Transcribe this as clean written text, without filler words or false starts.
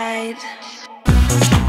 side.